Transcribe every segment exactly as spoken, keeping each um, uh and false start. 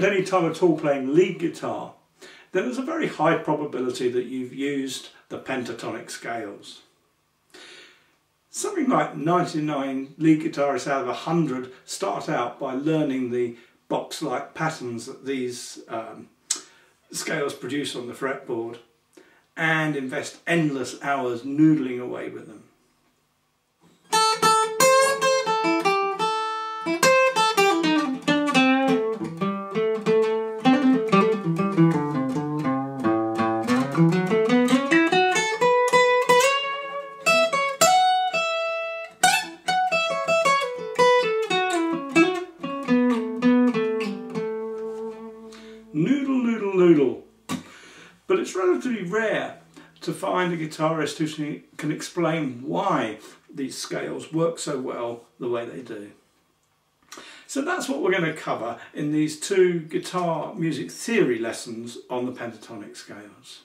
spent any time at all playing lead guitar, then there's a very high probability that you've used the pentatonic scales. Something like ninety-nine lead guitarists out of one hundred start out by learning the box-like patterns that these um, scales produce on the fretboard and invest endless hours noodling away with them. Noodle, noodle, noodle. But it's relatively rare to find a guitarist who can explain why these scales work so well the way they do. So that's what we're going to cover in these two guitar music theory lessons on the pentatonic scales.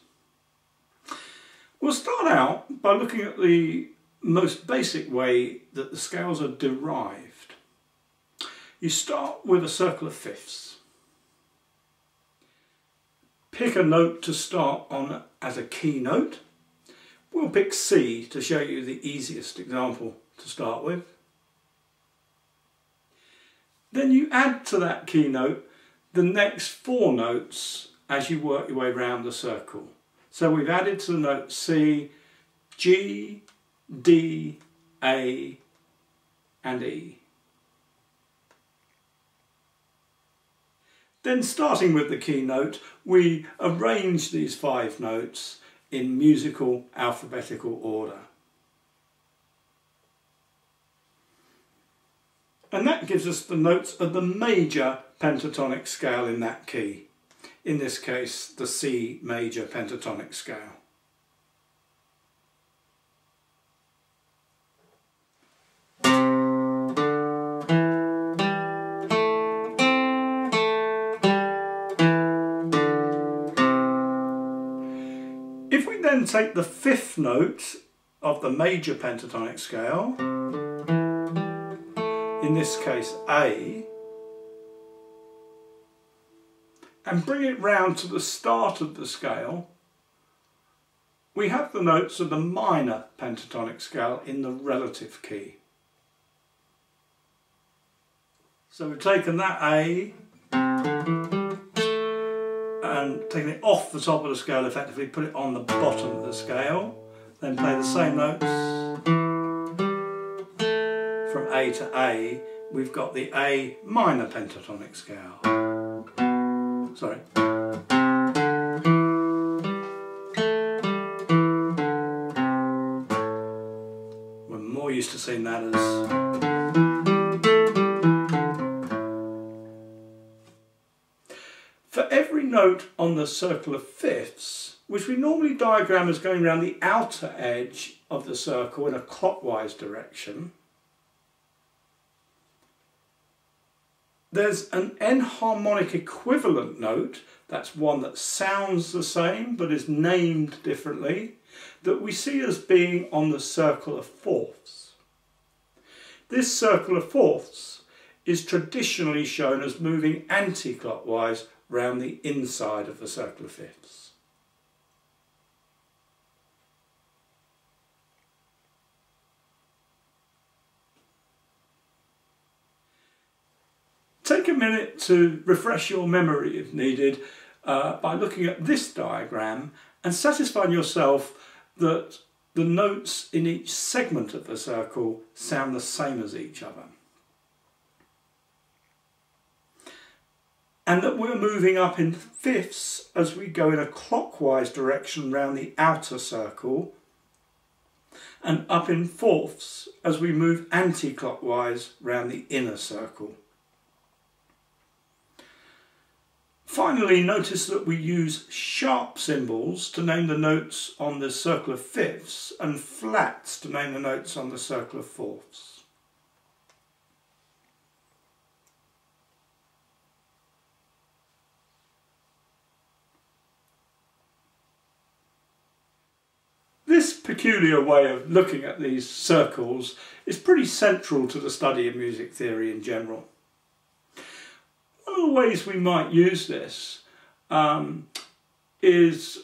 We'll start out by looking at the most basic way that the scales are derived. You start with a circle of fifths. Pick a note to start on as a key note. We'll pick C to show you the easiest example to start with. Then you add to that key note the next four notes as you work your way round the circle. So we've added to the note C, G, D, A and E. Then, starting with the key note, we arrange these five notes in musical alphabetical order. And that gives us the notes of the major pentatonic scale in that key. In this case, the C major pentatonic scale. If we then take the fifth note of the major pentatonic scale, in this case A, and bring it round to the start of the scale, we have the notes of the minor pentatonic scale in the relative key. So we've taken that A and taking it off the top of the scale, effectively put it on the bottom of the scale, then play the same notes from A to A. We've got the A minor pentatonic scale. Sorry. We're more used to seeing that as. For every note on the circle of fifths, which we normally diagram as going around the outer edge of the circle in a clockwise direction, there's an enharmonic equivalent note, that's one that sounds the same but is named differently, that we see as being on the circle of fourths. This circle of fourths is traditionally shown as moving anti-clockwise round the inside of the circle of fifths. Take a minute to refresh your memory if needed uh, by looking at this diagram and satisfying yourself that the notes in each segment of the circle sound the same as each other, and that we're moving up in fifths as we go in a clockwise direction round the outer circle, and up in fourths as we move anti-clockwise round the inner circle. Finally, notice that we use sharp symbols to name the notes on the circle of fifths and flats to name the notes on the circle of fourths. This peculiar way of looking at these circles is pretty central to the study of music theory in general. One of the ways we might use this um, is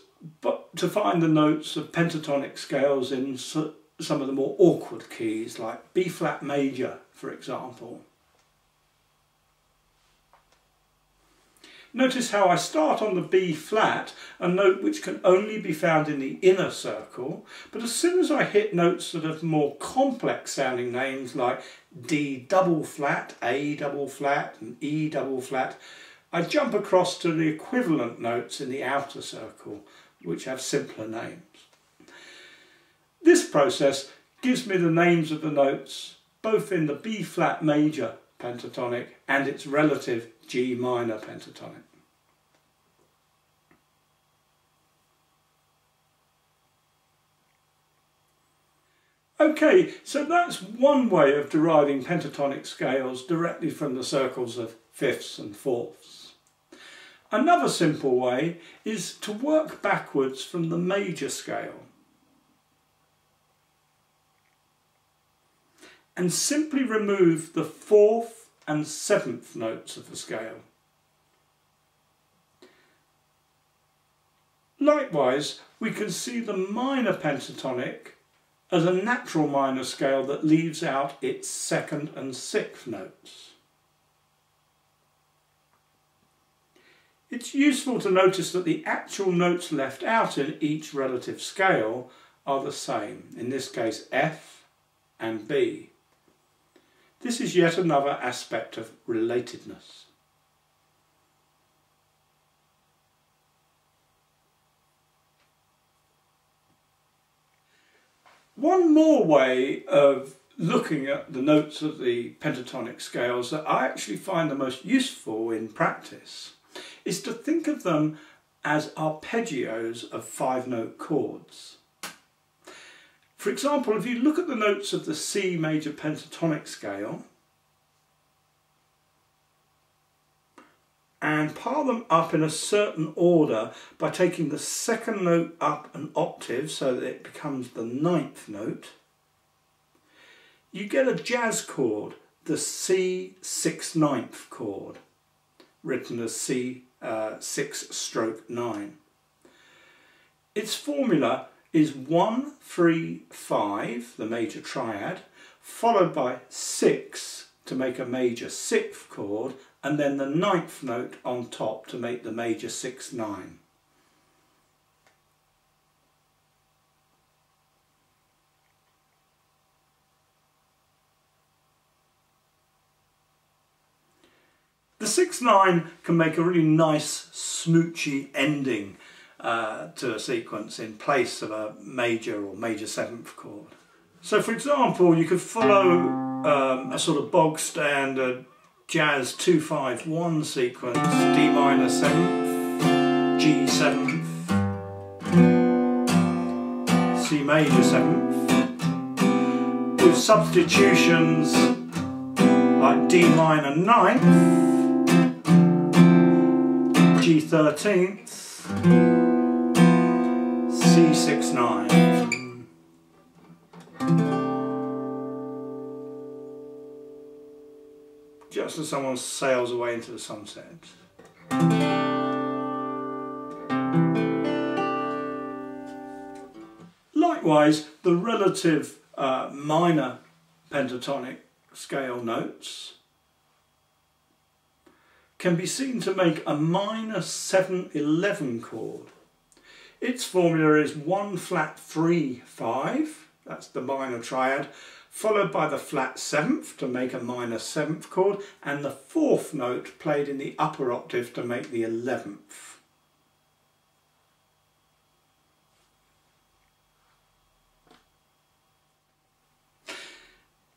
to find the notes of pentatonic scales in some of the more awkward keys, like B-flat major, for example. Notice how I start on the B-flat, a note which can only be found in the inner circle, but as soon as I hit notes that have more complex sounding names like D double flat, A double flat and E double flat, I jump across to the equivalent notes in the outer circle, which have simpler names. This process gives me the names of the notes both in the B-flat major pentatonic and its relative G minor pentatonic. Okay, so that's one way of deriving pentatonic scales directly from the circles of fifths and fourths. Another simple way is to work backwards from the major scale and simply remove the fourth and seventh notes of the scale. Likewise, we can see the minor pentatonic as a natural minor scale that leaves out its second and sixth notes. It's useful to notice that the actual notes left out in each relative scale are the same, in this case F and B. This is yet another aspect of relatedness. One more way of looking at the notes of the pentatonic scales that I actually find the most useful in practice is to think of them as arpeggios of five-note chords. For example, if you look at the notes of the C major pentatonic scale and pile them up in a certain order by taking the second note up an octave so that it becomes the ninth note, you get a jazz chord, the C six ninth chord, written as C uh, six stroke nine. Its formula is one, three, five, the major triad, followed by six to make a major sixth chord, and then the ninth note on top to make the major six, nine. The six, nine can make a really nice smoochy ending Uh, to a sequence in place of a major or major seventh chord. So for example, you could follow um, a sort of bog standard jazz two five one sequence, D minor seventh, G seventh, C major seventh, with substitutions like D minor ninth, G thirteenth, C six nine. Just as someone sails away into the sunset. Likewise, the relative uh, minor pentatonic scale notes can be seen to make a minor seven eleven chord. Its formula is one flat three five, that's the minor triad, followed by the flat seventh to make a minor seventh chord, and the fourth note played in the upper octave to make the eleventh.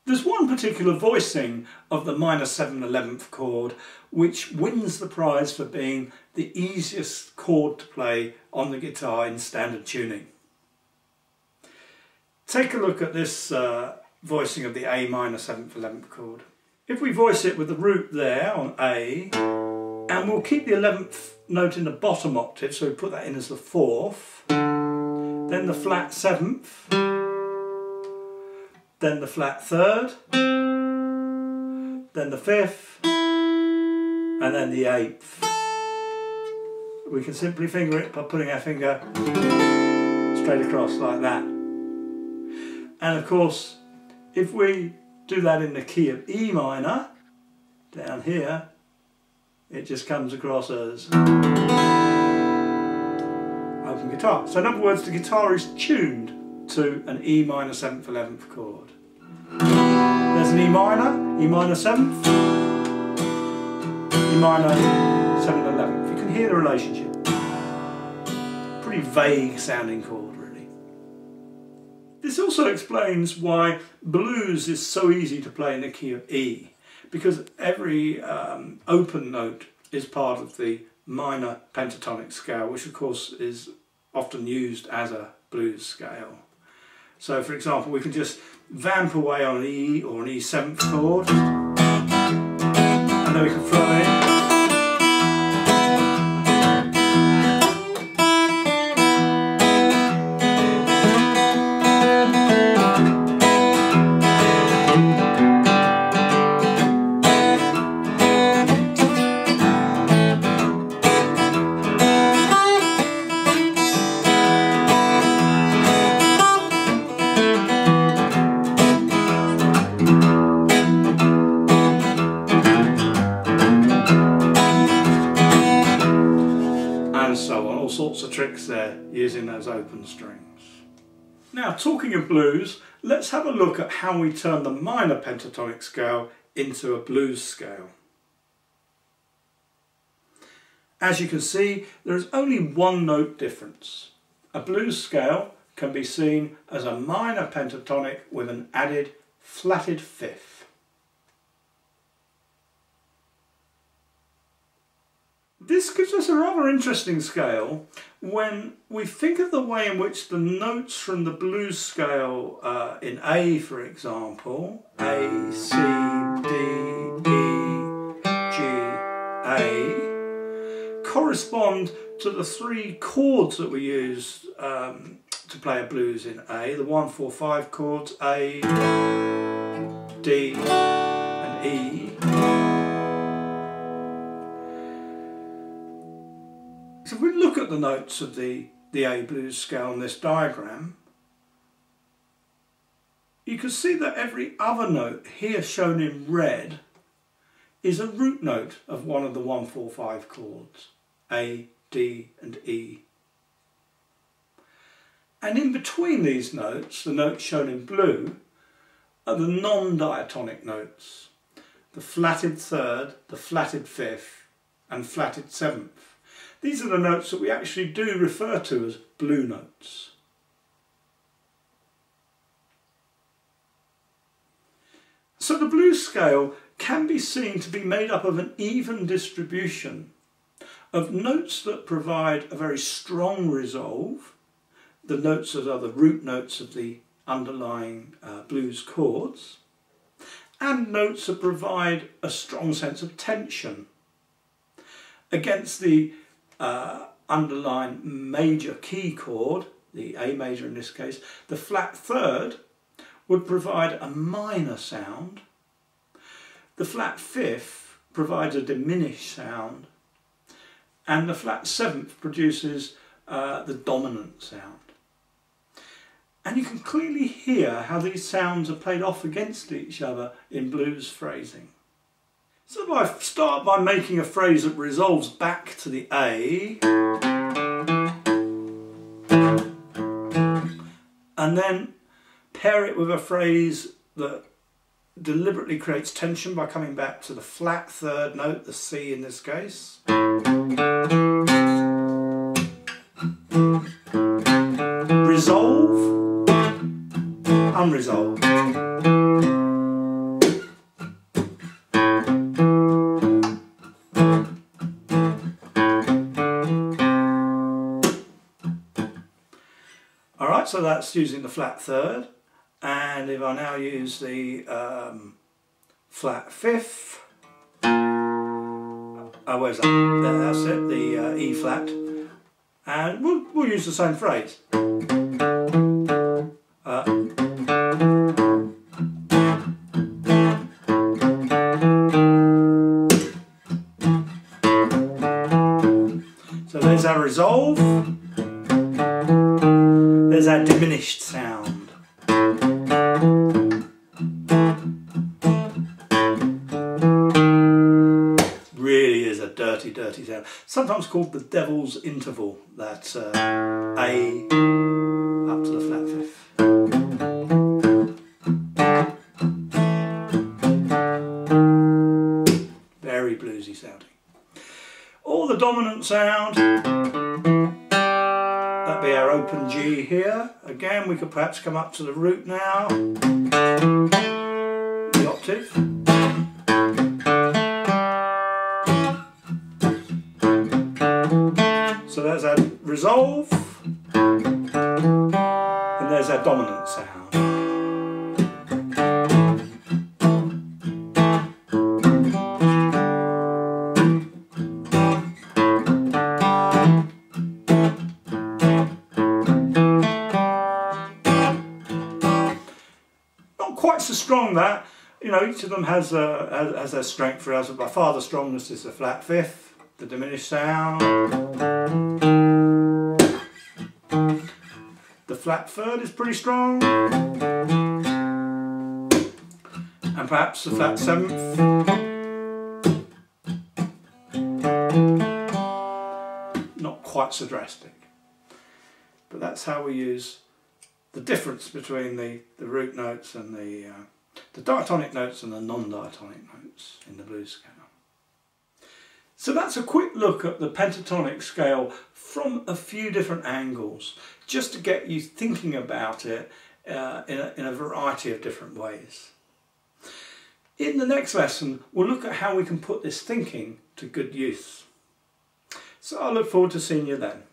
There's one particular voicing of the minor seven eleventh chord which wins the prize for being the easiest chord to play on the guitar in standard tuning. Take a look at this uh, voicing of the A minor seventh eleventh chord. If we voice it with the root there on A, and we'll keep the eleventh note in the bottom octave, so we put that in as the fourth, then the flat seventh, then the flat third, then the fifth, and then the eighth. We can simply finger it by putting our finger straight across like that. And of course, if we do that in the key of E minor, down here, it just comes across as open guitar. So in other words, the guitar is tuned to an E minor seventh eleventh chord. There's an E minor, E minor seventh, E minor seventh eleventh. You can hear the relationship. Pretty vague sounding chord, really. This also explains why blues is so easy to play in the key of E, because every um, open note is part of the minor pentatonic scale, which of course is often used as a blues scale. So for example, we can just vamp away on an E or an E seventh chord, and then we can throw there using those open strings. Now, talking of blues, let's have a look at how we turn the minor pentatonic scale into a blues scale. As you can see, there is only one note difference. A blues scale can be seen as a minor pentatonic with an added flatted fifth. This gives us a rather interesting scale when we think of the way in which the notes from the blues scale uh, in A, for example, A, C, D, E, G, A, correspond to the three chords that we use um, to play a blues in A, the one, four, five chords, A, D, and E. So if we look at the notes of the, the A blues scale on this diagram, you can see that every other note here shown in red is a root note of one of the one four five chords, A, D and E. And in between these notes, the notes shown in blue, are the non-diatonic notes, the flatted third, the flatted fifth and flatted seventh. These are the notes that we actually do refer to as blue notes. So the blues scale can be seen to be made up of an even distribution of notes that provide a very strong resolve, the notes that are the root notes of the underlying uh, blues chords, and notes that provide a strong sense of tension against the Uh, underline major key chord, the A major in this case. The flat third would provide a minor sound, the flat fifth provides a diminished sound, and the flat seventh produces uh, the dominant sound. And you can clearly hear how these sounds are played off against each other in blues phrasing. So if I start by making a phrase that resolves back to the A, and then pair it with a phrase that deliberately creates tension by coming back to the flat third note, the C in this case. Resolve, unresolved. So that's using the flat third, and if I now use the um, flat fifth, oh where's that, there, that's it, the uh, E flat, and we'll, we'll use the same phrase. Uh, resolve, there's that diminished sound. Really is a dirty, dirty sound. Sometimes called the devil's interval, that uh, A up to the flat fifth. Very bluesy sounding. Or the dominant sound, that'd be our open G here. Again, we could perhaps come up to the root now, the octave. So there's our resolve, and there's our dominant sound. So strong that, you know, each of them has a has a strength. For us, by far the strongest is the flat fifth, the diminished sound, the flat third is pretty strong, and perhaps the flat seventh, not quite so drastic. But that's how we use the difference between the, the root notes and the, uh, the diatonic notes and the non-diatonic notes in the blues scale. So that's a quick look at the pentatonic scale from a few different angles, just to get you thinking about it uh, in, a, in a variety of different ways. In the next lesson, we'll look at how we can put this thinking to good use. So I look forward to seeing you then.